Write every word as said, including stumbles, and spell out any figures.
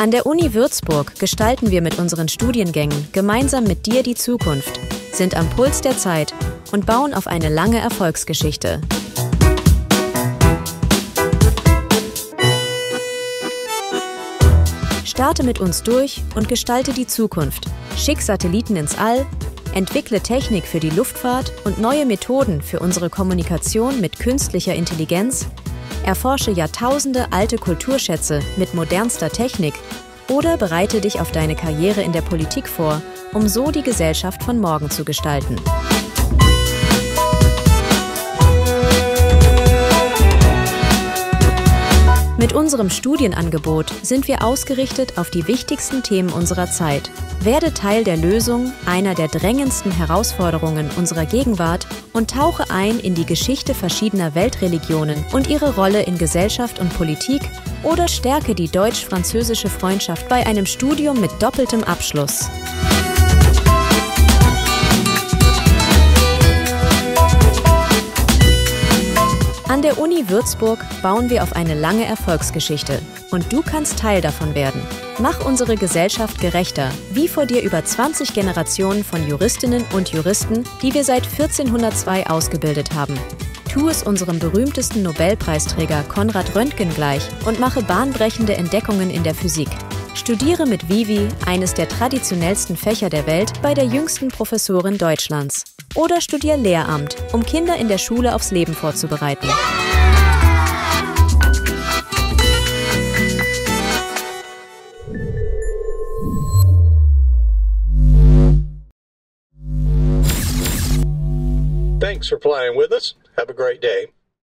An der Uni Würzburg gestalten wir mit unseren Studiengängen gemeinsam mit dir die Zukunft, sind am Puls der Zeit und bauen auf eine lange Erfolgsgeschichte. Starte mit uns durch und gestalte die Zukunft. Schick Satelliten ins All, entwickle Technik für die Luftfahrt und neue Methoden für unsere Kommunikation mit künstlicher Intelligenz, erforsche Jahrtausende alte Kulturschätze mit modernster Technik oder bereite dich auf deine Karriere in der Politik vor, um so die Gesellschaft von morgen zu gestalten. Mit unserem Studienangebot sind wir ausgerichtet auf die wichtigsten Themen unserer Zeit. Werde Teil der Lösung einer der drängendsten Herausforderungen unserer Gegenwart und tauche ein in die Geschichte verschiedener Weltreligionen und ihre Rolle in Gesellschaft und Politik oder stärke die deutsch-französische Freundschaft bei einem Studium mit doppeltem Abschluss. An der Uni Würzburg bauen wir auf eine lange Erfolgsgeschichte und du kannst Teil davon werden. Mach unsere Gesellschaft gerechter, wie vor dir über zwanzig Generationen von Juristinnen und Juristen, die wir seit vierzehnhundertzwei ausgebildet haben. Tu es unserem berühmtesten Nobelpreisträger Konrad Röntgen gleich und mache bahnbrechende Entdeckungen in der Physik. Studiere mit Vivi, eines der traditionellsten Fächer der Welt, bei der jüngsten Professorin Deutschlands. Oder studier Lehramt, um Kinder in der Schule aufs Leben vorzubereiten. Thanks for playing with us. Have a great day.